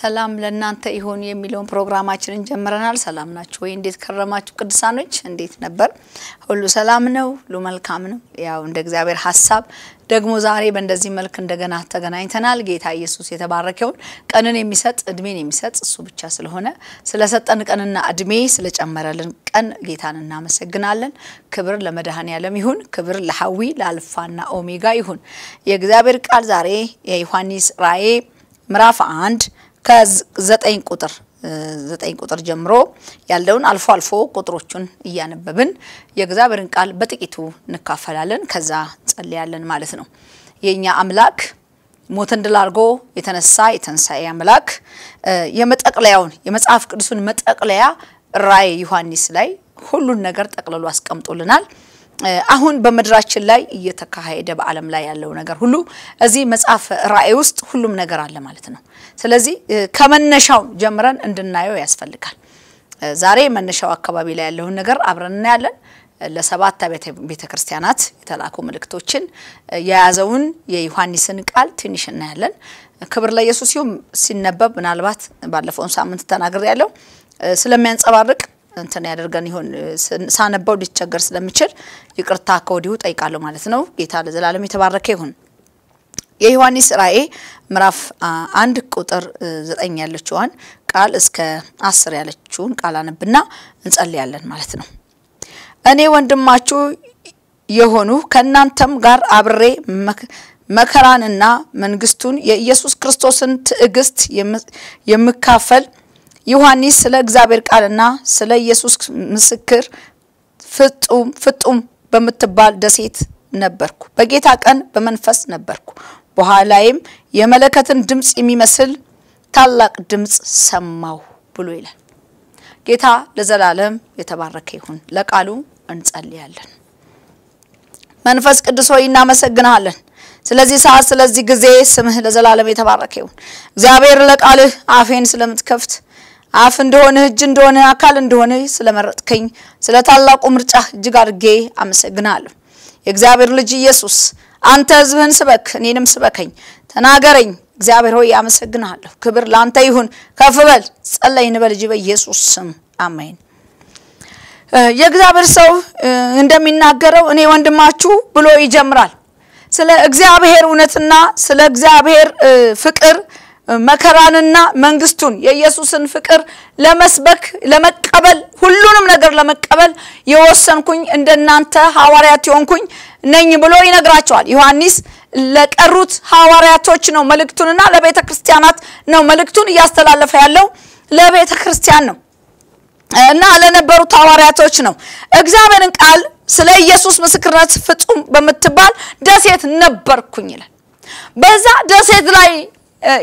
ሰላም ለእናንተ ይሁን የሚለውን ፕሮግራማችንን ጀምረናል ሰላም ናችሁ ወይ እንዴት ከረማችሁ ቅዱሳኖች እንዴት ነበር ሁሉ ሰላም ነው ሁሉ መልካም ነው ያው እንደ እግዚአብሔር ሐሳብ ደግሞ ዛሬ በእንደዚህ መልክ እንደገና ተገናኝተናል ጌታ ኢየሱስ የተባረከው ቀንን የሚሰጥ እድሜን የሚሰጥ እሱ ብቻ ስለሆነ ስለሰጠን ቀንና እድሜ ስለጨመረልን ቀን ጌታን እናመሰግናለን ክብር ለመድኃኔዓለም ይሁን ክብር ለሐዊ ለአልፋና ኦሜጋ ይሁን የእግዚአብሔር ቃል ዛሬ የዮሐንስ ራእይ ምዕራፍ 1 ከ9 ቁጥር ጀምሮ ያለውን አልፎ አልፎ ቁጥሮቹን ያነበብን የእግዚአብሔርን ቃል በጥቂቱ ንካፈላለን ከዛ ጸልያለን ማለት ነው የኛ አምላክ ሞትን ድል አድርጎ የተነሳ የተንሳኤ አምላክ የመጠቅለያውን የመጽሐፍ ቅዱስን መጠቅለያ ራእይ ዮሐንስ ላይ ሁሉን ነገር ጠቅልሎ አስቀምጦልናል አሁን በመድራችን ላይ እየተካሄደ በአለም ላይ ያለው ነገር ሁሉ እዚህ መጽሐፍ ራእይ ውስጥ ሁሉም ነገር አለ ማለት ነው ስለዚህ ከመነሻው ጀምረን እንድናየው ያስፈልጋል ዛሬ መነሻው አካባቢ ላይ ያለው ነገር አብረን እናያለን ለሰባት ቤተክርስቲያናት የተላኩ መልእክቶችን ያያዘውን የዮሐንስን ቃል ትንሽ እናያለን ክብር ለኢየሱስ ይሁን ሲነበብ ምናልባት ባለፈው ሳምንት ተናገር ያለው ስለሚያንጸባርቅ እንተን ያደርገን ይሁን ሳነበው ሊቸገር ስለሚችል ይቅርታ ከወዲሁ ጠይቃለሁ ማለት ነው ጌታ ለዘላለም የተባረከ ይሁን የዮሐንስ ራእይ ምዕራፍ 1 ቁጥር 9 ያለችውን ቃል እስከ 10 ያለችውን ቃል አንብና እንጸልያለን ማለት ነው እኔ ወንድማችሁ የሆኑ ከናንተም ጋር አብሬ መከራንና መንግስቱን የኢየሱስ ክርስቶስን ትዕግስት የምካፈል ዮሐንስ ስለ እግዚአብሔር ቃልና ስለ ኢየሱስ ምስክር ፍጡም በመተባል ደሴት ነበርኩ በጌታ ቀን በመንፈስ ነበርኩ በኋላይም የመለከትን ድምጽ የሚመስል ታላቅ ድምጽ ሰማው ብሎ ይላል ጌታ ለዘላለም የተባረከ ይሁን ለቃሉ እንጸልያለን መንፈስ ቅዱስ ሆይ እናመሰግናለን ስለዚህ ሰዓት ስለዚህ ጊዜ ስምህ ለዘላለም የተባረከ ይሁን እግዚአብሔር ለቃልህ አፌን ስለምትከፍት አፍ እንደሆነ እጅ እንደሆነ አካል እንደሆነ ስለመረጥከኝ ስለ ታላቁ ምርጫ እጅግ አድርጌ አመሰግናለሁ የእግዚአብሔር ልጅ ኢየሱስ አንተ ሕዝብህን ስበክ እኔንም ስበከኝ ተናገረኝ እግዚአብሔር ሆይ አመሰግናለሁ ክብር ላንተ ይሁን ከፍ በል ጸለይን በልጅ በኢየሱስ ስም አሜን የእግዚአብሔር ሰው እንደሚናገረው እኔ ወንድማችሁ ብሎ ይጀምራል ስለ እግዚአብሔር እውነትና ስለ እግዚአብሔር ፍቅር መከራንና መንግስቱን የኢየሱስን ፍቅር ለመስበክ ለመቀበል ሁሉንም ነገር ለመቀበል የወሰንኩኝ እንደናንተ ሐዋርያት ይሆንኩኝ ነኝ ብሎ ይነግራቸዋል ዮሐንስ ለቀሩት ሐዋርያቶች ነው መልእክቱንና ለቤተክርስቲያናት ነው መልእክቱን ያስተላልፈ ያለው ለቤተክርስቲያን ነው እና ለነበሩት ሐዋርያቶች ነው እግዚአብሔርን ቃል ስለ ኢየሱስ ምስክርነት ፍጹም በመተባል ደሴት ነበርኩኝ ይላል በዛ ደሴት ላይ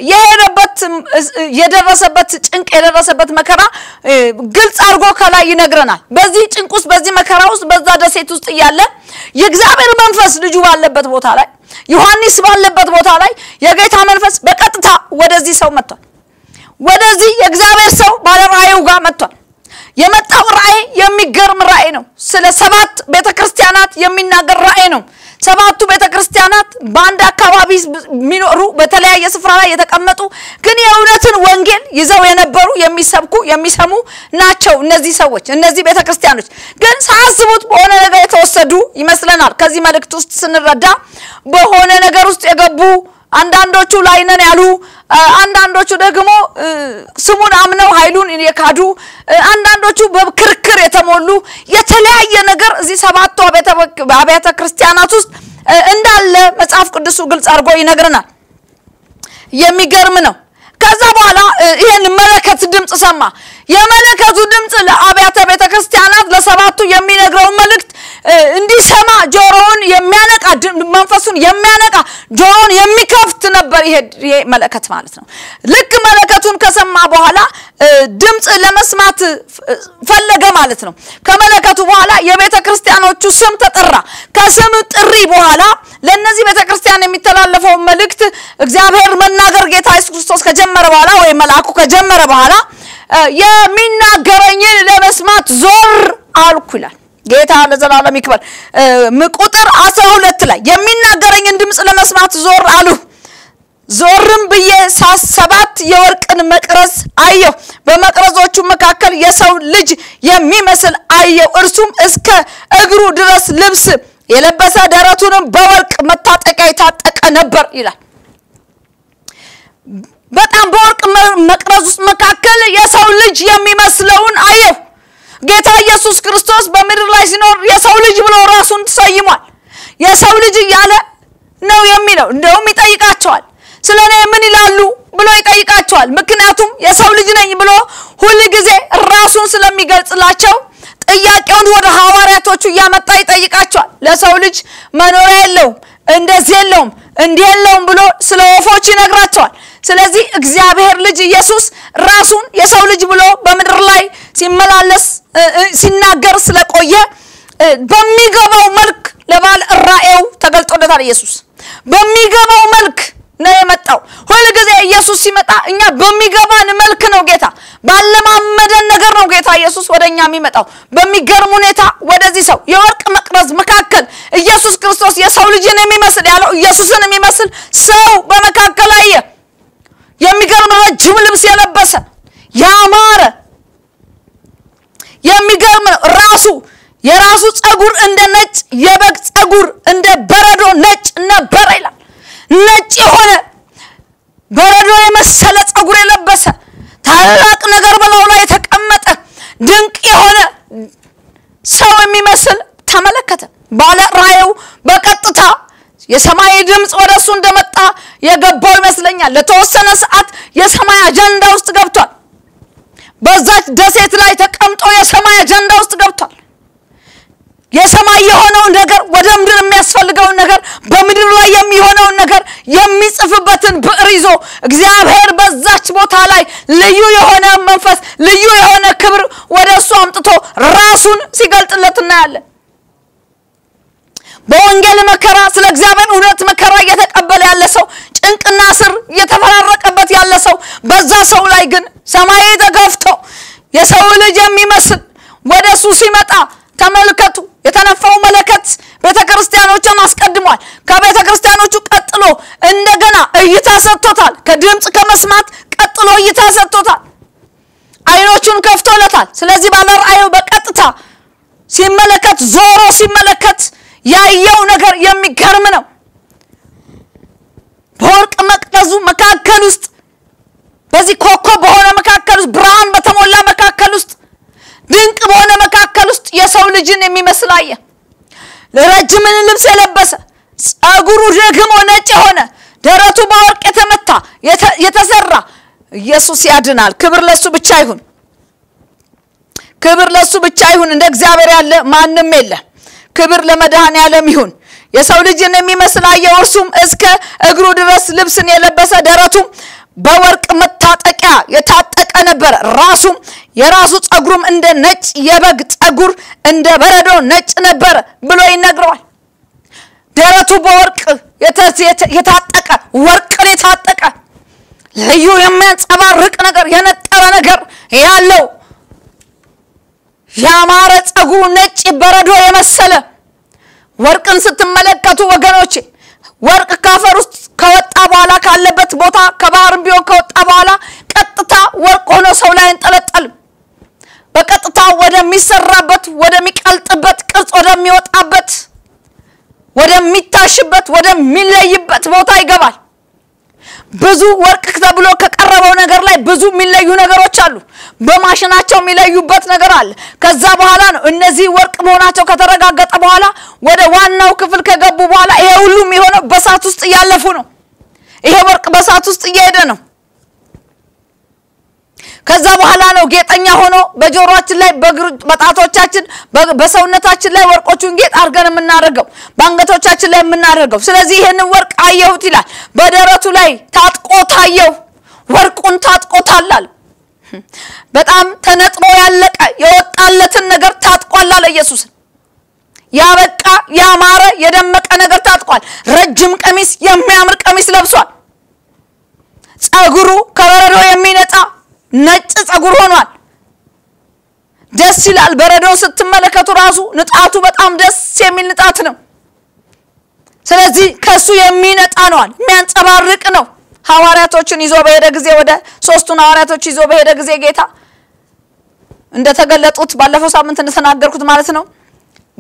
የሄደበት የደረሰበት ጭንቅ የደረሰበት መከራ ግልጽ አድርጎ ከላይ ይነግረናል በዚህ ጭንቁስ በዚህ መከራውስ በዛ ደሴት ውስጥ ያለ የእግዚአብሔር መንፈስ ልጅ ባለበት ቦታ ላይ ዮሐንስ ባለበት ቦታ ላይ የጌታ መንፈስ በቀጥታ ወደዚህ ሰው መጥቷል ወደዚህ የእግዚአብሔር ሰው ባለራእዩ ጋር መጥቷል የመጣው ራእይ የሚገርም ራእይ ነው ስለ ሰባት ቤተክርስቲያናት የሚናገር ራእይ ነው ሰባቱ ቤተክርስቲያናት በአንድ አካባቢ ሚኖሩ በተለያየ ስፍራ ላይ የተቀመጡ ግን የእውነትን ወንጌል ይዘው የነበሩ የሚሰብኩ የሚሰሙ ናቸው እነዚህ ሰዎች እነዚህ ቤተክርስቲያኖች ግን ሳስቡት በሆነ ነገር የተወሰዱ ይመስለናል ከዚህ መልእክት ውስጥ ስንረዳ በሆነ ነገር ውስጥ የገቡ አንዳንዶቹ ላይ ነን ያሉ አንዳንዶቹ ደግሞ ስሙን አምነው ኃይሉን የካዱ አንዳንዶቹ በክርክር የተሞሉ የተለያየ ነገር እዚህ ሰባቱ አብያተ ክርስቲያናት ውስጥ እንዳለ መጽሐፍ ቅዱስ ግልጽ አድርጎ ይነግረናል የሚገርም ነው ከዛ በኋላ ይሄን መለከት ድምጽ ሰማ የመለከቱ ድምጽ ለአብያተ ቤተክርስቲያናት ለሰባቱ የሚነግረው መልእክት እንዲሰማ ጆሮውን የሚያነቃ መንፈሱን የሚያነቃ ጆሮውን የሚከፍት ነበር ይሄ መለከት ማለት ነው ልክ መለከቱን ከሰማ በኋላ ድምጽ ለመስማት ፈለገ ማለት ነው ከመለከቱ በኋላ የቤተክርስቲያኖቹ ስም ተጠራ ከስም ጥሪ በኋላ ለነዚህ ቤተክርስቲያን የሚተላለፈው መልእክት እግዚአብሔር መናገር ጌታ ኢየሱስ ክርስቶስ ከጀመረ በኋላ ወይ መልአኩ ከጀመረ በኋላ የሚናገረኝን ለመስማት ዞር አልኩላል ጌታ ለዘላለም ይክበር ቁጥር 12 ላይ የሚናገረኝን ድምጽ ለመስማት ዞር አሉ Zorun biye saat sabat yavarkan makraz ayo ve makraz oçum makakal yasav lij yemmi mesel ayo ırsum eske egru diras libsi yelebbesa daratunun bavark mattat ekay tat ek anabbar ila betan bavark makraz makakal yasav lij yemmi meslevun ayo geta Yesus Kristos bamir lai sinor yasav lij bilo rasun sayyimual yasav lij yale nev yemmi nev nev mitayikaçual ስለኔ ምን ይላሉ ብሎ ይጠይቃቸዋል ምክንያቱም የሰው ልጅ ነኝ ብሎ ሁሉ ግዜ ራሱን ስለሚገልጽላቸው ጥያቄውን ወደ ሐዋርያቶቹ ያመጣ ይጠይቃቸዋል ለሰው ልጅ መኖሪያ የለው እንደዚህ የለውም እንዲህ የለውም ብሎ ስለ ወፎች ይነግራቸዋል ስለዚህ እግዚአብሔር ልጅ ኢየሱስ ራሱን የሰው ልጅ ብሎ በመድር ላይ ሲመላለስ ሲናገር ስለቆየ በሚገባው መልክ ለባል ራእዩ ተገልጦለታል ኢየሱስ በሚገባው መልክ ነየመጣው ሁሉ ግዜ ኢየሱስ ሲመጣ እኛ በሚገባን መልክ ነው ጌታ ባለማመደን ነገር ነው ጌታ ኢየሱስ ወደኛ የሚመጣው በሚገርም ሁኔታ ወደዚህ ሰው የወርቅ መቅረዝ መካከል ኢየሱስ ክርስቶስ የሰው ልጅ ነው የሚመስል ያለው ኢየሱስን የሚመስል ሰው በመካከል አየ የሚገርም ረጅም ልብስ የለበሰ ያማረ የሚገርም ራሱ የራሱ ጸጉር እንደ ነጭ የበግ ጸጉር እንደ በረዶ ነጭ ነበር ይላል ነጭ ሆነ በረዶ የመሰለ ጸጉር የለበሰ ታላቅ ነገር በላው ላይ ተቀመጠ ድንቅ የሆነ ሰው የሚመስል ተመለከተ ባለ ራእዩ በቀጥታ የሰማይ ድምጽ ወደሱ እንደመጣ የገባው ይመስለኛል ለተወሰነ ሰዓት የሰማይ አጀንዳ ውስጥ ገብቷል በዛች ደሴት ላይ ተቀምጦ የሰማይ አጀንዳ ውስጥ ገብቷል የሰማይ የሆነው ነገር ወደ ምድር የሚያስፈልገው ነገር በመድር ላይ የሚሆነው ነገር የሚጽፍበትን ብዕር ይዞ እግዚአብሔር በዛች ቦታ ላይ ልዩ የሆነ መንፈስ ልዩ የሆነ ክብር ወደሱ አምጥቶ ራሱን ሲገልጥለትና ያለ በወንጌል መከራ ስለ እግዚአብሔር እውነት መከራ እየተቀበለ ያለ ሰው ጭንቅና ስር እየተፈራረቀበት ያለ ሰው በዛ ሰው ላይ ግን ሰማይ ተከፍቶ የሰው ልጅ የሚመስል ወደሱ ሲመጣ ተመልከቱ የተነፈው መለከት በተክርስቲያኖችን አስቀድሟል ከበተክርስቲያኖቹ ቀጥሎ እንደገና እይታሰጥቷል ከድምጽ ከመስማት ቀጥሎ እይታሰጥቷል አይኖቹን ከፍቶለታል ስለዚህ ባለር አዩ በቀጥታ ሲመለከት ዞሮ ሲመለከት ያየው ነገር የሚገርም ነው ወርቅ መቅደሱ መካከል ውስጥ በዚህ ኮከብ በሆነ መካከል ውስጥ ብርሃን በተሞላ መካከል ውስጥ ድንቅ በሆነ መካከል ውስጥ የሰው ልጅን የሚመስል አየ ለረጅም ልብስ የለበሰ ጸጉሩ ደግሞ ነጭ ሆነ ደረቱ በወርቅ የተመታ የተሰራ ኢየሱስ ያድናል ክብር ለሱ ብቻ ይሁን ክብር ለሱ ብቻ ይሁን እንደ እግዚአብሔር ያለ ማንም የለ ክብር ለመድኃኔዓለም ይሁን የሰው ልጅን የሚመስል አየ እርሱም እስከ እግሩ ድረስ ልብስን የለበሰ ደረቱ በወርቅ መታጠቂያ የታጠቀ ነበር ራሱም የራሱ ጸጉሩም እንደ ነጭ የበግ ጸጉር እንደ በረዶ ነጭ ነበር ብሎ ይነግራል ደረቱ በወርቅ የታጠቀ ወርቅን የታጠቀ ልዩ የሚያንጸባርቅ ነገር የነጠረ ነገር ያለው ያማረ ጸጉሩ ነጭ በረዶ የመሰለ ወርቅን ስትመለከቱ ወገኖቼ ወርቅ ካፈር ውስጥ ከወጣ በኋላ ካለበት ቦታ ከባህርም ቢሆን ከወጣ በኋላ ቀጥታ ወርቅ ሆኖ ሰው ላይ እንጠለጣል በቀጥታ ወደሚሰራበት ወደሚቀልጥበት ቅርጽ ወደሚወጣበት ወደሚታሽበት ወደሚለይበት ቦታ ይገባል ብዙ ወርቅ ተብሎ ከቀረበው ነገር ላይ ብዙ የሚለዩ ነገሮች አሉ በማሽናቸው የሚለዩበት ነገር አለ ከዛ በኋላ ነው እነዚህ ወርቅ መሆናቸው ከተረጋገጠ በኋላ ወደ ዋናው ክፍል ከገቡ በኋላ ይሄ ሁሉ የሚሆነው በሳት ውስጥ ያለፉ ነው ይሄ ወርቅ በሳት ውስጥ እየሄደ ነው ከዛ በኋላ ነው ጌጠኛ ሆኖ በጆሮአችን ላይ በጣቶቻችን በሰውነታችን ላይ ወርቆቹን ጌጥ አርገን እናደርገው ባንገቶቻችን ላይ እናደርገው ስለዚህ ይሄን ወርቅ አየሁት ይላል በደረቱ ላይ ታጥቆ ታየው ወርቁን ታጥቆታል በጣም ተነጥሮ ያለቀ የወጣለትን ነገር ታጥቋል ኢየሱስ ያበቃ ያማረ የደመቀ ነገር ታጥቋል ረጅም ቀሚስ የሚያምር ቀሚስ ለብሷል ጸጉሩ ከበረዶ የሚነጣ ነጭ ጸጉር ሆኗል ደስ ይላል በረዶ ስትመለከቱ ራሱ ንጣቱ በጣም ደስ የሚል ንጣት ነው ስለዚህ ከሱ የሚነጣ ነው የሚያንጸባርቅ ነው ሐዋርያቶችን ይዞ በሄደ ጊዜ ወደ ሶስቱን ሐዋርያቶች ይዞ በሄደ ጊዜ ጌታ እንደተገለጡት ባለፈው ሳምንት እንደተናገርኩት ማለት ነው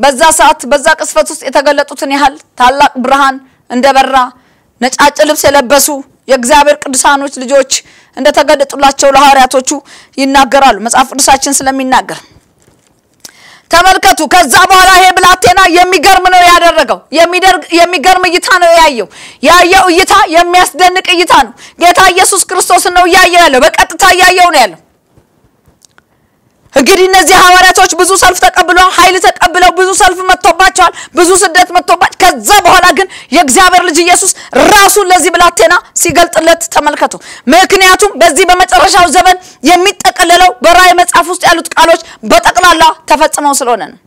በዛ ሰዓት በዛ ቅስፈት ውስጥ የተገለጡትን ያህል ታላቅ ብርሃን እንደበራ ነጫጭ ልብስ የለበሱ የእግዚአብሔር ቅዱሳኖች ልጆች እንደተገለጡላቸው ለሐዋርያቶቹ ይናገራሉ መጽሐፍ ቅዱሳችን ስለሚናገር ተመልከቱ ከዛ በኋላ ይሄ ብላቴና የሚገርም ነው ያደረገው የሚገርም እይታ ነው ያየው ያየው እይታ የሚያስደንቅ እይታ ነው ጌታ ኢየሱስ ክርስቶስ ነው ያየው ያለው በቀጥታ ያየው ነው ያለው እንግዲህ እነዚህ ሐዋርያቶች ብዙ ሰልፍ ተቀብለው ኃይል ተቀብለው ብዙ ሰልፍ መጥቶባቸዋል ብዙ ስደት መጥቶባቸው ከዛ በኋላ ግን የእግዚአብሔር ልጅ ኢየሱስ ራሱን ለዚህ ብላቴና ሲገልጥለት ተመልከቱ ምክንያቱም በዚህ በመጨረሻው ዘመን የሚጠቀለለው በራይ መጽሐፍ ውስጥ ያሉት ቃሎች በጠቅላላ ተፈጽመው ስለሆነ ነው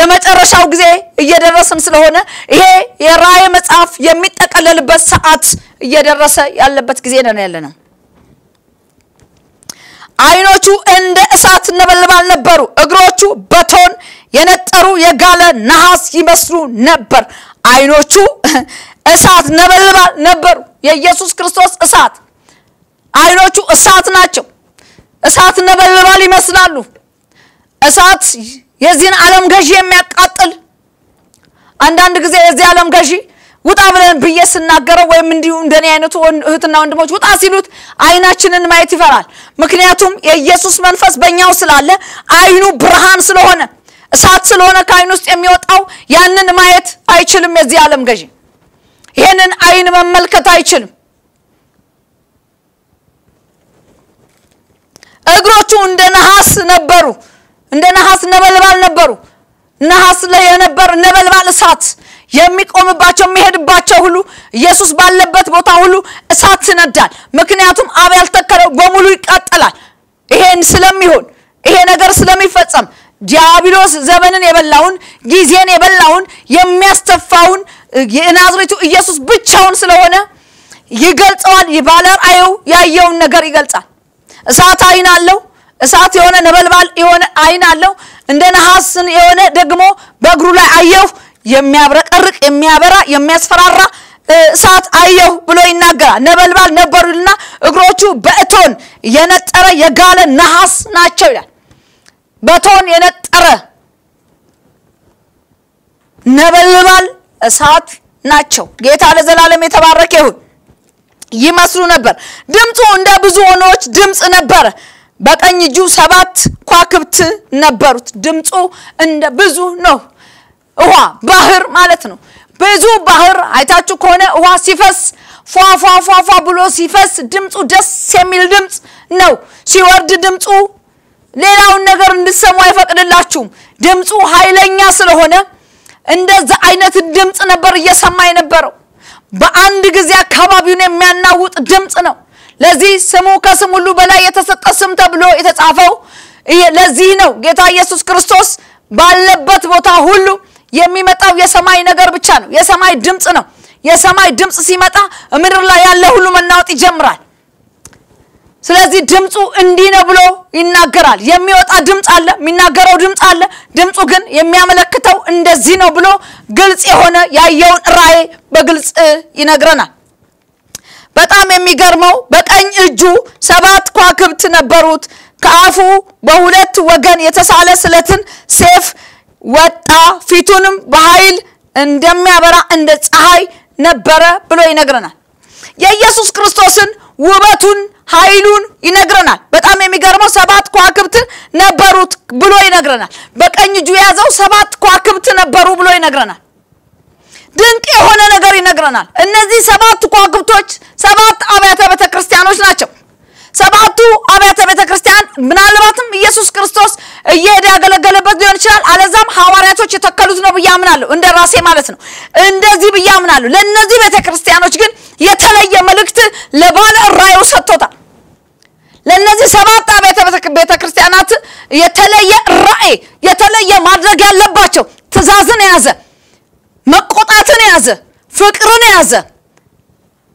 የመጨረሻው ጊዜ እየደረሰን ስለሆነ ይሄ የራይ መጽሐፍ የሚጠቀለልበት ሰዓት እየደረሰ ያለበት ጊዜ ነው ያለነው አይኖቹ እንደ እሳት ነበልባል ነበሩ እግሮቹ በቶን የነጠሩ የጋለ ነሐስ ይመስሉ ነበር አይኖቹ እሳት ነበልባል ነበሩ የኢየሱስ ክርስቶስ እሳት አይኖቹ እሳት ናቸው እሳት ነበልባል ይመስላሉ እሳት የዚህን ዓለም ገዢ የሚያቃጥል አንዳንድ ጊዜ የዚህ ዓለም ገዢ ውጣ ብለን በየስናገረው ወይም እንዲሁ እንደኔ አይነቱ እህትና ወንድሞች ውጣ ሲሉት አይናችንን ማየት ይፈራል ምክንያቱም የኢየሱስ መንፈስ በእኛው ስላለ አይኑ ብርሃን ስለሆነ እሳት ስለሆነ ከአይኑ ውስጥ የሚወጣው ያንን ማየት አይችልም የዚህ ዓለም ገዢ ይሄንን አይን መመልከት አይችልም እግሮቹ እንደ ነሐስ ነበልባል ነበሩ ነሐስ ላይ የነበረ ነበልባል እሳት የሚቆምባቸው የሚሄድባቸው ሁሉ ኢየሱስ ባለበት ቦታ ሁሉ እሳት ነዳል ምክንያቱም አብ ያልተከለው በሙሉ ይቃጠላል ይሄን ስለሚሆን ይሄ ነገር ስለሚፈጸም ዲያብሎስ ዘመንን የበላውን ጊዜን የበላውን የሚያስተፋውን የናዝሬቱ ኢየሱስ ብቻውን ስለሆነ ይገልጻል ይባላል አይው ያየውን ነገር ይገልጻል እሳት አይን አለው እሳት የሆነ ነበልባል የሆነ አይን አለው እንደ ነሐስን የሆነ ደግሞ በእግሩ ላይ አየው የሚያብረቀርቅ የሚያበራ የሚያስፈራራ እሳት አየው ብሎ ይናገራል ነበልባል ነበሩልና እግሮቹ በእቶን የነጠረ የጋለ ነሐስ ናቸው ይላል በእቶን የነጠረ ነበልባል እሳት ናቸው ጌታ ለዘላለም የተባረከ ይሁን ይመስሉ ነበር ድምፁ እንደ ብዙ ሆኖች ድምጽ ነበር በቀኝ እጁ 7 ኳክብት ነበሩት ድምፁ እንደ ብዙ ነው ውሃ ባህር ማለት ነው ብዙ ባህር አይታችሁ ከሆነ ውሃ ሲፈስ ፏፏፏፏ ብሎ ሲፈስ ድምፁ ደስ የሚል ድምጽ ነው ሲወርድ ድምፁ ሌላውን ነገር እንድትሰሙ አይፈቅድላችሁም ድምፁ ኃይለኛ ስለሆነ እንደዛ አይነት ድምጽ ነበር እየሰማ የነበረው በአንድ ጊዜ አካባቢውን የሚያናውጥ ድምጽ ነው ለዚህ ስሙ ከስም ሁሉ በላይ የተሰጠ ስም ተብሎ የተጻፈው ለዚህ ነው ጌታ ኢየሱስ ክርስቶስ ባለበት ቦታ ሁሉ የሚመጣው የሰማይ ነገር ብቻ ነው የሰማይ ድምጽ ነው የሰማይ ድምጽ ሲመጣ ምድር ላይ ያለ ሁሉ መናወጥ ይጀምራል ስለዚህ ድምጹ እንዲህ ነው ብሎ ይናገራል የሚወጣ ድምጽ አለ የሚናገረው ድምጽ አለ ድምጹ ግን የሚያመለክተው እንደዚህ ነው ብሎ ግልጽ የሆነ ያየውን ራእይ በግልጽ ይነግረናል በጣም የሚገርመው በቀኝ እጁ 7 ኳክብት ነበሩት ከአፉ በሁለት ወገን የተሳለ ስለትን ሰይፍ ወጣ ፊቱንም በኃይል እንደሚያበራ እንደ ፀሐይ ነበረ ብሎ ይነግረናል የኢየሱስ ክርስቶስን ውበቱን ኃይሉን ይነግረናል በጣም የሚገርመው 7 ኳክብት ነበሩት ብሎ ይነግረናል በቀኝ እጁ ያዘው 7 ኳክብት ነበሩ ብሎ ይነግረናል ድንቅ የሆነ ነገር ይነግረናል እነዚህ 7 ኳክብቶች 7 አብያተ ቤተክርስቲያኖች ናቸው 7ቱ አብያተ ቤተክርስቲያን ምናልባትም ኢየሱስ ክርስቶስ እየሄደ ያገለገለበት ሊሆን ይችላል አለዛም ሐዋርያቶች የተከሉት ነው በያምናሉ እንደራሴ ማለት ነው እንደዚህ በያምናሉ ለነዚህ ቤተክርስቲያኖች ግን የተለየ መልእክት ለባለ ራእዩ ሰጥቷል ለነዚህ 7 አብያተ ቤተክርስቲያናት የተለየ ራእይ የተለየ ማድረግ ያለባቸው ትእዛዝን ያዘ መቆጣትን ያዘ ፍቅርን ያዘ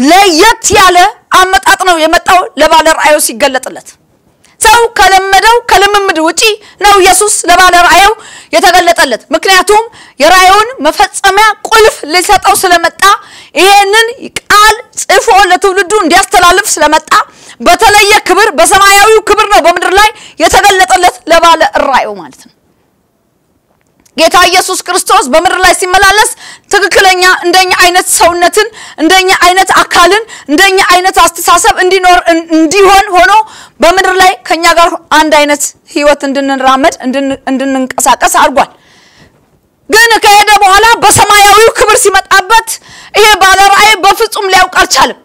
leyet yale, ammet atnav yemetav, lebaler ayosi galletallet. Saw kalemmedu uci, naw Yesus lebaler ayo yetegalletallet. Mekniyatum yerayun mefetsamiya qulf lisataw selemetta ihenen qal tsifo letuldu ndiyastelalif selemetta beteleye kibr besamayawiw kibr no bemidr lay yetegalletallet lebaler rayo ማለት ነው ጌታ ኢየሱስ ክርስቶስ በመድር ላይ ሲመላለስ ትክክለኛ እንደኛ አይነት ሰውነትን እንደኛ አይነት አካልን እንደኛ አይነት አስተሳሰብ እንዲኖር እንዲሆን ሆኖ በመድር ላይ ከኛ ጋር አንድ አይነት ህይወት እንድንራመድ እንድንንቀሳቀስ አርጓል ግን ከሄደ በኋላ በሰማያዊው ክብር ሲመጣበት ይሄ ባለ ራእይ በፍጹም ሊያውቅ አልቻለም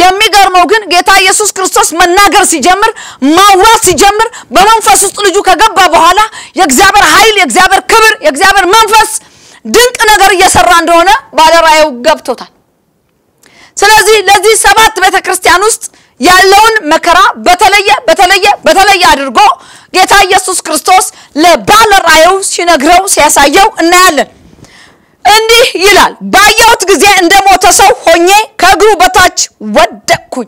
የሚገርመው ግን ጌታ ኢየሱስ ክርስቶስ መናገር ሲጀምር ማዋስ ሲጀምር በመንፈስ ውስጥ ልጁ ከገባ በኋላ የእግዚአብሔር ኃይል የእግዚአብሔር ክብር የእግዚአብሔር መንፈስ ድንቅ ነገር እየሰራ እንደሆነ ባለራእዩ ገብቶታል ስለዚህ ለዚህ ሰባት ቤተክርስቲያን ውስጥ ያለውን መከራ በተለየ አድርጎ ጌታ ኢየሱስ ክርስቶስ ለባለራእዩ ሲነግረው ሲያሳየው እናያለን እንዲህ ይላል ባያውት ጊዜ እንደሞተ ሰው ሆኜ ከግሩ በታች ወደኩኝ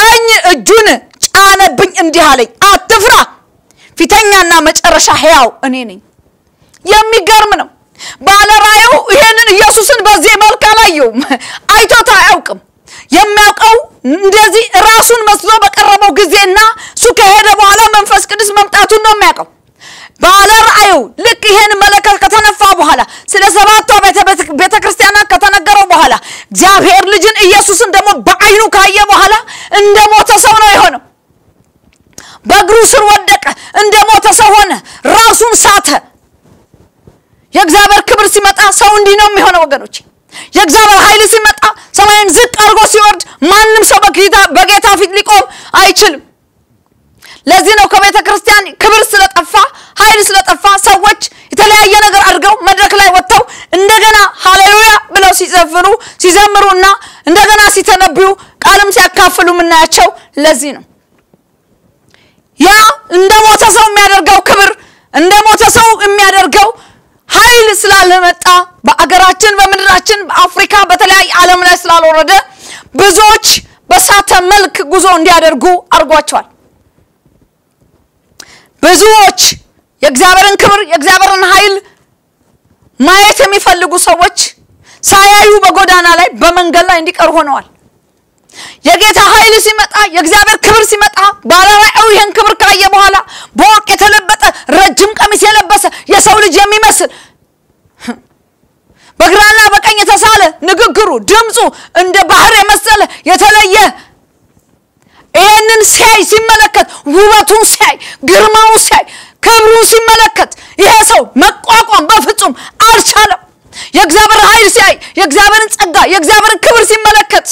ቀኝ እጁን ጫነብኝ እንዲህ አለኝ አትፍራ ፊተኛና መጨረሻ ሕያው እኔ ነኝ የሚገርም ነው ባለራእዩ ይሄንን ኢየሱስን በዚህ መልክ አላየው አይቶታ አያውቅም የሚያውቀው እንደዚህ ራሱን መስሎ በቀረበው ጊዜና ከሄደ በኋላ መንፈስ ቅዱስ መምጣቱን ነው የሚያውቀው ባለራእዩ ልክ ይሄን መለከት ከተነፋ በኋላ ስለ ሰባቱ ቤተክርስቲያና ከተነገረው በኋላ እግዚአብሔር ልጅን ኢየሱስን ደሞ በአይኑ ካየ በኋላ እንደሞተ ሰው ነው የሆነው በግሩ ስር ወደቀ እንደሞተ ሰው ሆነ ራሱን ሳተ የእግዚአብሔር ክብር ሲመጣ ሰው እንዲህ ነው የሚሆነው ወገኖች የእግዚአብሔር ኃይል ሲመጣ ሰማይን ዝቅ አርጎ ሲወርድ ማንም ሰው በጌታ ፊት ሊቆም አይችልም ለዚህ ነው ከቤተክርስቲያን ክብር ስለጠፋ ኃይል ስለጠፋ ሰዎች የተለያየ ነገር አድርገው መድረክ ላይ ወጣው እንደገና ሃሌሉያ ብለው ሲዘምሩና እንደገና ሲተነብዩ ቃልም ሲያካፍሉ እናያቸው ለዚህ ነው ያ እንደሞተ ሰው የሚያደርገው ክብር እንደሞተ ሰው የሚያደርገው ኃይል ስላልመጣ በአገራችን በመንደራችን በአፍሪካ በተለያየ ዓለም ላይ ስላልወረደ ብዙዎች በሳተ መልክ ጉዞ እንዲያደርጉ አርጓቸዋል ብዙዎች የእግዚአብሔርን ክብር የእግዚአብሔርን ኃይል ማየት የሚፈልጉ ሰዎች ሳያዩ በጎዳና ላይ በመንገድ ላይ እንዲቀር ሆነዋል የጌታ ኃይል ሲመጣ የእግዚአብሔር ክብር ሲመጣ ባለራእዩ ይሄን ክብር ካየ በኋላ በወርቅ የተለበጠ ረጅም ቀሚስ የለበሰ የሰው ልጅ የሚመስል በግራና በቀኝ የተሳለ ንግግሩ ድምፁ እንደ ባህር የመሰለ የተለየ ይሄንን ሳይ ሲመለከት ውበቱን ሳይ ግርማውን ሳይ ክብሩን ሲመለከት ይሄ ሰው መቋቋም በፍጹም አልቻለም የእግዚአብሔር ኃይል ሳይ የእግዚአብሔርን ጸጋ የእግዚአብሔርን ክብር ሲመለከት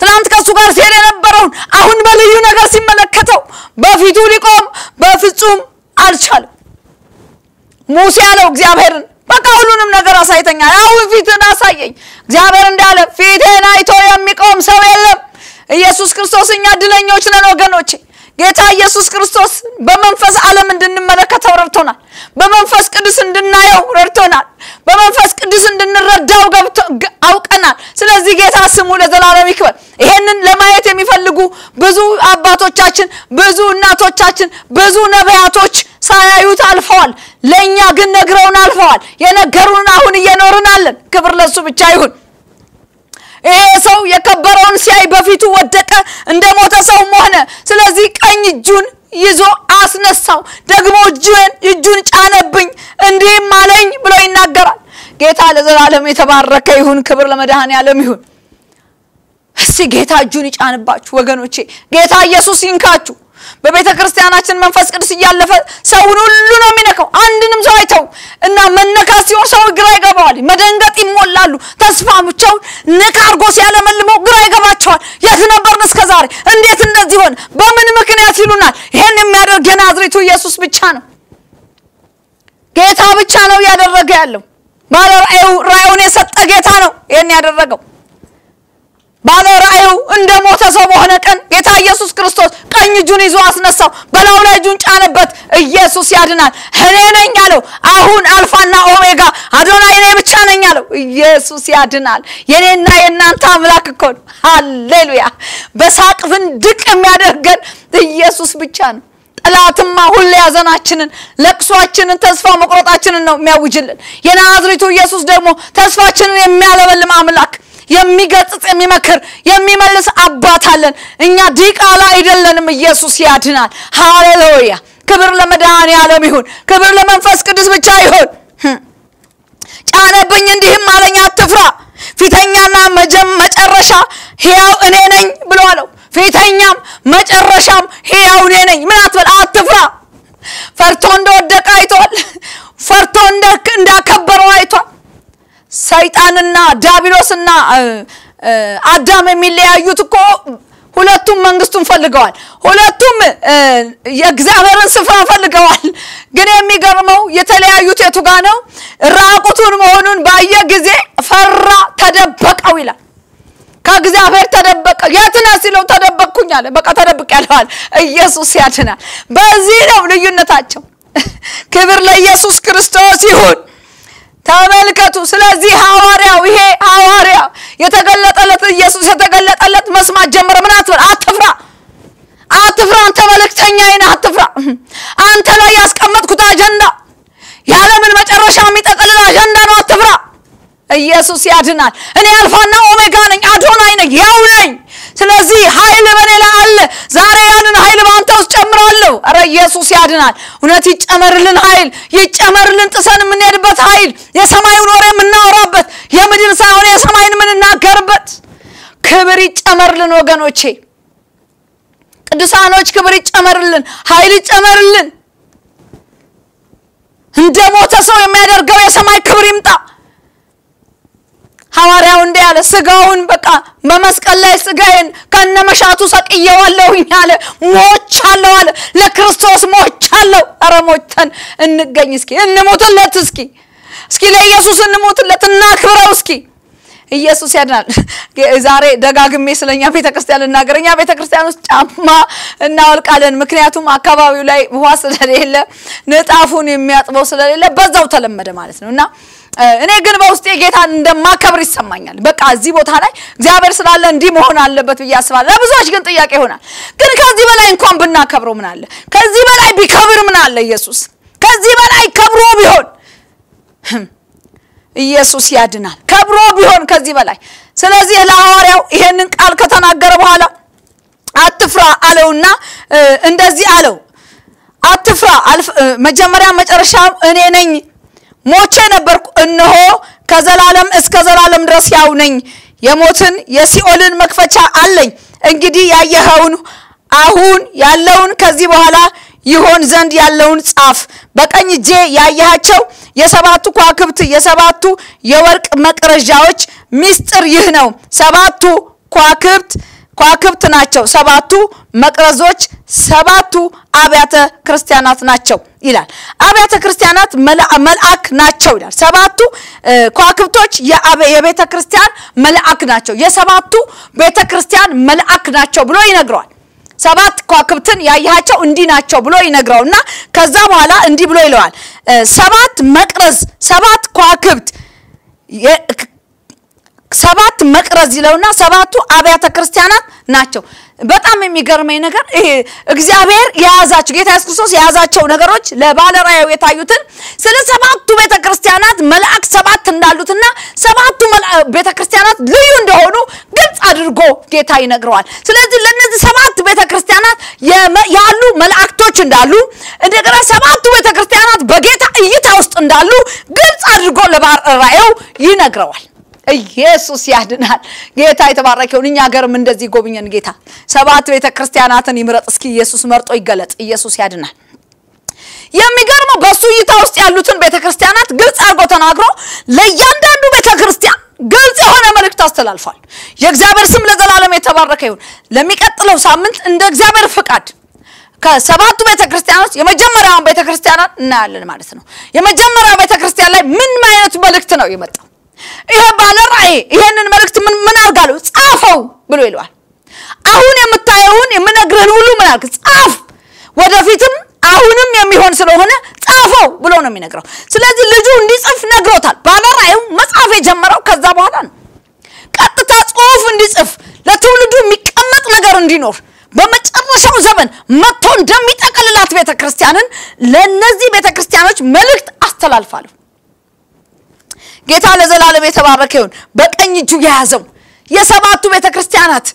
ትናንት ከሱ ጋር ሲሄድ የነበረውን አሁን በልዩ ነገር ሲመለከተው በፊቱ ሊቆም በፍጹም አልቻለም ሙሴ አለው እግዚአብሔርን በቃ ሁሉንም ነገር አሳይተኛ አሁን ፊትን አሳየኝ እግዚአብሔር እንዳለ ፊቴን አይቶ የሚቆም ሰው የለም ኢየሱስ ክርስቶስ እኛ ድለኞች ነን ወገኖቼ ጌታ ኢየሱስ ክርስቶስ በመንፈስ ዓለም እንድንመለከተው ረድቶናል በመንፈስ ቅዱስ እንድናየው ረድቶናል በመንፈስ ቅዱስ እንድንረዳው አውቀናል ስለዚህ ጌታ ስሙ ለዘላለም ይክበር ይሄንን ለማየት የሚፈልጉ ብዙ አባቶቻችን ብዙ እናቶቻችን ብዙ ነቢያቶች ሳያዩት አልፈዋል ለኛ ግን ነግረውን አልፈዋል የነገሩን አሁን እየኖርናል ክብር ለሱ ብቻ ይሁን ይሄ ሰው የከበረውን ሲያይ በፊቱ ወደቀ እንደሞተ ሰው ሆነ ስለዚህ ቀኝ እጁን ይዞ አስነሳው ደግሞ እጁን ጫነብኝ እንዲህ ማለኝ ብሎ ይናገራል ጌታ ለዘላለም የተባረከ ይሁን ክብር ለመድኃኔዓለም ይሁን እስቲ ጌታ እጁን ይጫንባችሁ ወገኖቼ ጌታ ኢየሱስ ይንካችሁ በቤተክርስቲያናችን መንፈስ ቅዱስ ይያለፈ ሰውን ሁሉ ነው የሚነካው አንድንም ሰው አይተው እና መነካስ ሲሆን ሰው ግራ ይገባዋል መደንገጥ ይሞላሉ ተስፋቸው ነካርጎ ሲያለመልመው ግራ ይገባቸዋል የት ነበርን እስከ ዛሬ እንዴት እንደዚህ ሆነ በምን ምክንያት ይሉናል ይሄን የሚያደርግ የናዝሬቱ ኢየሱስ ብቻ ነው ጌታ ብቻ ነው ያደረገ ያለው بعد رأيون ستأجتانو يعني هذا الرجل بعد رأيو عند موت صبوهنا كان يتا يسوع كريستوس كان يجون يزواس نسوا بلاونا يجون كان بات يسوع يادنا هنينا ينالو أهون ألفا نا أوميغا هذونا ينام كان ينالو يسوع يادنا يننا ينانتا ملاك كون هاللويا بس هاك فندك ميادكن يسوع بيشان اللهم هول يازنا أشنن لقسو أشنن تسفى مقرط أشنن ما وجلن ينازل تو يسوع دمو تسفى أشنن يميله بالله ملاك የሚገጽጽ የሚመክር የሚመልስ አባት አለን እኛ ዲቃላ አይደለንም ኢየሱስ ያድናል ሃሌሉያ ክብር ለመድኃኔዓለም ይሁን ክብር ለመንፈስ ቅዱስ ብቻ ይሁን ጫነብኝ እንዲህም አለኝ አትፍራ ፊተኛና መጨረሻ ሕያው እኔ ነኝ ብሎ አለው ፊተኛም መጨረሻም ሕያው እኔ ነኝ ምን አትበል አትፍራ ፈርቶ እንደወደቀ አይቷል ፈርቶ እንዳከበረው አይቷል ሰይጣንና ዳቢሎስና አዳም የሚለያዩት እኮ ሁለቱም መንግስቱን ፈልገዋል ሁለቱም የእግዚአብሔርን ስፍራ ፈልገዋል ግን የሚገርመው የተለያዩት የቱ ጋር ነው ራቁቱን መሆኑን ባየ ጊዜ ፈራ ተደበቀው ይላል ከእግዚአብሔር ተደበቀ ያትና ሲለው ተደበቅኩኝ አለ በቃ ተደብቅ ያለዋል ኢየሱስ ያድናል በዚህ ነው ልዩነታቸው ክብር ለኢየሱስ ክርስቶስ ይሁን ተመልከቱ ስለዚህ ሐዋርያው ይሄ ሐዋርያው የተገለጠለት ኢየሱስ የተገለጠለት መስማት ጀመረ ምን አትፈራ አትፍራ አትፍራ አንተ መልእክተኛዬ ነህ አትፍራ አንተ ላይ ያስቀመጥኩት አጀንዳ ያለምን መጨረሻ የሚጠቅልል አጀንዳ ነው አትፍራ ኢየሱስ ያድናል እኔ አልፋና ኦሜጋ ነኝ አዶናይ ነኝ ያው ነኝ ስለዚህ ኃይል በኔ ላይ አለ ዛሬ ያንን ኃይል ባንተ ውስጥ ጨምራለሁ አረ ኢየሱስ ያድናል እውነት ይጨመርልን ኃይል ይጨመርልን ጥሰን ምን ያድበት ኃይል የሰማዩን ወሬ ምን እናወራበት የምድር ሳይሆን የሰማይን ምን እናገርበት ክብር ይጨመርልን ወገኖቼ ቅዱሳኖች ክብር ይጨመርልን ኃይል ይጨመርልን እንደሞተ ሰው የሚያደርገው የሰማይ ክብር ይምጣ ሐዋርያው እንደ ያለ ስጋውን በቃ በመስቀል ላይ ስጋዬን ከነመሻቱ ሰቅየዋለሁኝ አለ ሞቻለሁ አለ ለክርስቶስ ሞቻለሁ አረ ሞተን እንገኝ እስኪ እንሞትለት እስኪ ለኢየሱስ እንሞትለት እናክብረው እስኪ ኢየሱስ ያድናል ዛሬ ደጋግሜ ስለኛ ቤተክርስቲያን እናገረኛ ቤተክርስቲያን ውስጥ ጫማ እናወልቃለን ምክንያቱም አካባቢው ላይ ውሃ ስለሌለ ንጣፉን የሚያጥበው ስለሌለ በዛው ተለመደ ማለት ነውና እኔ ግን በውስጤ ጌታን እንደማከብር ይሰማኛል በቃ እዚህ ቦታ ላይ እግዚአብሔር ስላለ እንዲ መሆን አለበት ብያስባለሁ ለብዙዎች ግን ጥያቄ ይሆናል ግን ከዚህ በላይ እንኳን ብናከብረው ምን አለ ከዚህ በላይ ቢከብር ምን አለ ኢየሱስ ከዚህ በላይ ከብሮ ቢሆን ኢየሱስ ያድናል ከብሮ ቢሆን ከዚህ በላይ ስለዚህ ለሐዋርያው ይሄንን ቃል ከተናገረ በኋላ አትፍራ አለውና እንደዚህ አለው አትፍራ መጀመሪያ መጨረሻ እኔ ነኝ ሞቼ ነበርኩ እነሆ ከዘላለም እስከ ዘላለም ድረስ ያው ነኝ የሞትን የሲኦልን መክፈቻ አለኝ እንግዲህ ያየኸውን አሁን ያለውን ከዚህ በኋላ ይሆን ዘንድ ያለውን ጻፍ በቀኝ እጄ ያያቸው የሰባቱ ኳክብት የሰባቱ የወርቅ መቅረጃዎች ሚስጥር ይህ ነው ሰባቱ ኳክብት ናቸው ሰባቱ መቅረዞች ሰባቱ አብያተ ክርስቲያናት ናቸው ይላል አብያተ ክርስቲያናት መልአክ ናቸው ይላል ሰባቱ ኳክብቶች የቤተ ክርስቲያን መልአክ ናቸው የሰባቱ ቤተ ክርስቲያን መልአክ ናቸው ብሎ ይነግራል ሰባት ኳክብትን ያያቸው እንዲ ናቸው ብሎ ይነግራውና ከዛ በኋላ እንዲ ብሎ ይለዋል ሰባት መቅረዝ ሰባት ኳክብት ሰባት መቅረዝ ይለውና ሰባቱ አብያተ ክርስቲያናት ናቸው በጣም የሚገርመኝ ነገር ይሄ እግዚአብሔር ያዛቸው ጌታ ኢየሱስ ክርስቶስ ያዛቸው ነገሮች ለባለራእዩ የታዩትን ስለ ሰባቱ ቤተ ክርስቲያናት መልአክ ሰባት እንዳሉትና ሰባቱ ቤተ ክርስቲያናት ልዩ እንደሆኑ ግልጽ አድርጎ ጌታ ይነግረዋል ስለዚህ ለነዚህ ሰባት ቤተ ክርስቲያናት ያሉ መልአክቶች እንዳሉ እንደገና ሰባቱ ቤተ ክርስቲያናት በጌታ እይታ ውስጥ እንዳሉ ግልጽ አድርጎ ለባለራእዩ ይነግረዋል ኢየሱስ ያድናል ጌታ የተባረከው እኛ ሀገርም እንደዚህ ጎብኘን ጌታ ሰባት ቤተ ክርስቲያናትን ይምረጥ እስኪ ኢየሱስ መርጦ ይገለጽ ኢየሱስ ያድናል የሚገርመው በሱ ይታ ውስጥ ያሉትን ቤተ ክርስቲያናት ግልጽ አድርጎ ተናግሮ ለእያንዳንዱ ቤተ ክርስቲያን ግልጽ የሆነ መልእክት አስተላልፏል የእግዚአብሔር ስም ለዘላለም የተባረከ ይሁን ለሚቀጥለው ሳምንት እንደ እግዚአብሔር ፍቃድ كسبعة بيت كريستيانوس يوم جمرة بيت كريستيانات نال ما رسنو يوم جمرة بيت كريستيان لا من ما ينتبلكتنا يمتى إيه بالرأي إيه نملكت من أرجلو صافو بلو إلوه أهون يوم التايهون يوم نجرنو لو منك صاف ودفتم أهونم يوم يهون سلوهنا صافو بلونا منجرو سلذي لجون دي صف نجرو تال بالرأي ما صاف جمرة كذابهان كاتت صاف دي صف لا تولدو مكمت نجرن دينور በመጨረሻው ዘመን መጥቶ እንደሚጠቀልላት ቤተክርስቲያንን ለነዚህ ቤተክርስቲያኖች መልእክት አስተላልፋሉ። ጌታ ለዘላለም የተባረከ ይሁን። በቀኝ እጁ ያዘው የሰባቱ ቤተክርስቲያናት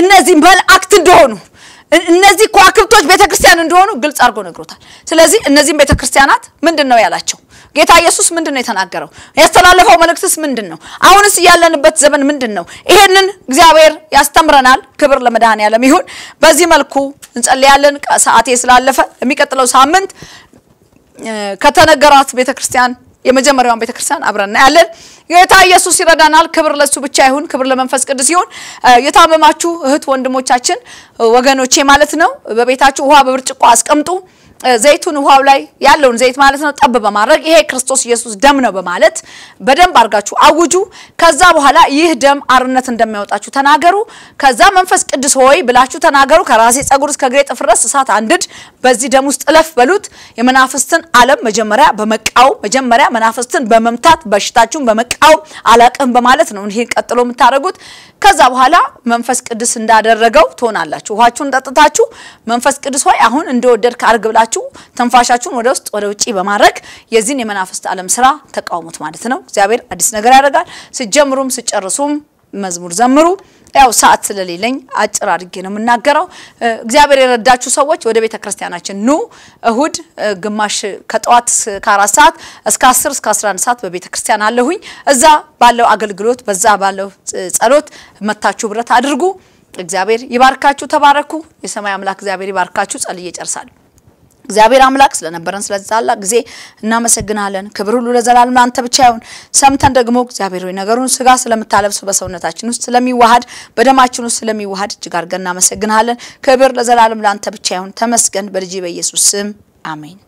እነዚህ መልአክት እንደሆኑ እነዚህ ኳክብቶች ቤተክርስቲያን እንደሆኑ ግልጽ አድርጎ ነግሮታል። ስለዚህ እነዚህ ቤተክርስቲያናት ምንድነው ያላቸው? ጌታ ኢየሱስ ምንድነው የተናገረው? ያስተላልፈው መልእክትስ ምንድነው? አሁንስ ያለንበት ዘመን ምንድነው? ይሄንን እግዚአብሔር ያስተምረናል። ክብር ለመድኃኔዓለም ይሁን። በዚህ መልኩ እንጸልያለን። ሰዓቴ ስላለፈ የሚቀጥለው ሳምንት ከተነገራት ቤተክርስቲያን የመጀመሪያውን ቤተክርስቲያን አብረን እናያለን። ጌታ ኢየሱስ ይረዳናል። ክብር ለሱ ብቻ ይሁን። ክብር ለመንፈስ ቅዱስ ይሁን። የታመማችሁ እህት ወንድሞቻችን ወገኖቼ ማለት ነው በቤታችሁ ውሃ በብርጭቆ አስቀምጡ። ዘይቱን ውሃው ላይ ያለውን ዘይት ማለት ነው ጠብ በማድረግ ይሄ ክርስቶስ ኢየሱስ ደም ነው በማለት በደም አርጋችሁ አውጁ። ከዛ በኋላ ይህ ደም አርነት እንደሚያወጣችሁ ተናገሩ። ከዛ መንፈስ ቅዱስ ሆይ ብላችሁ ተናገሩ። ከራሴ ጸጉር እስከ እግሬ ጥፍር ድረስ እሳት አንድድ በዚህ ደም ውስጥ እለፍ በሉት። የመናፍስትን ዓለም መጀመሪያ በመቃወም መጀመሪያ መናፍስትን በመምታት በሽታችሁን በመቃወም አላቀም በማለት ነው ይሄን ቀጥሎ የምታረጉት። ከዛ በኋላ መንፈስ ቅዱስ እንዳደረገው ትሆናላችሁ። ውሃችሁን ጠጥታችሁ መንፈስ ቅዱስ ሆይ አሁን እንደወደድክ አርግብላችሁ ተንፋሻችሁን ወደ ውስጥ ወደ ውጪ በማድረግ የዚህን የመናፍስት ዓለም ስራ ተቃውሙት ማለት ነው። እግዚአብሔር አዲስ ነገር ያደርጋል። ሲጀምሩም ሲጨርሱም መዝሙር ዘምሩ። ያው ሰዓት ስለሌለኝ አጭር አድርጌ ነው የምናገረው። እግዚአብሔር የረዳችሁ ሰዎች ወደ ቤተክርስቲያናችን ኑ። እሁድ ግማሽ ከጠዋት ከ4 ሰዓት እስከ 10 እስከ 11 ሰዓት በቤተክርስቲያን አለሁኝ። እዛ ባለው አገልግሎት በዛ ባለው ጸሎት መታችሁ ብረት አድርጉ። እግዚአብሔር ይባርካችሁ። ተባረኩ። የሰማይ አምላክ እግዚአብሔር ይባርካችሁ። ጸልዬ ጨርሳለሁ። እግዚአብሔር አምላክ ስለነበረን ስለዛላ ጊዜ እናመሰግናለን። ክብር ሁሉ ለዘላለም አንተ ብቻ ይሁን። ሰምተን ደግሞ እግዚአብሔር ሆይ ነገሩን ስጋ ስለምታለብስ በሰውነታችን ውስጥ ስለሚዋሃድ በደማችን ውስጥ ስለሚዋሃድ እጅግ አድርገን እናመሰግናለን። ክብር ለዘላለም አንተ ብቻ ይሁን። ተመስገን በልጅ በኢየሱስ ስም አሜን።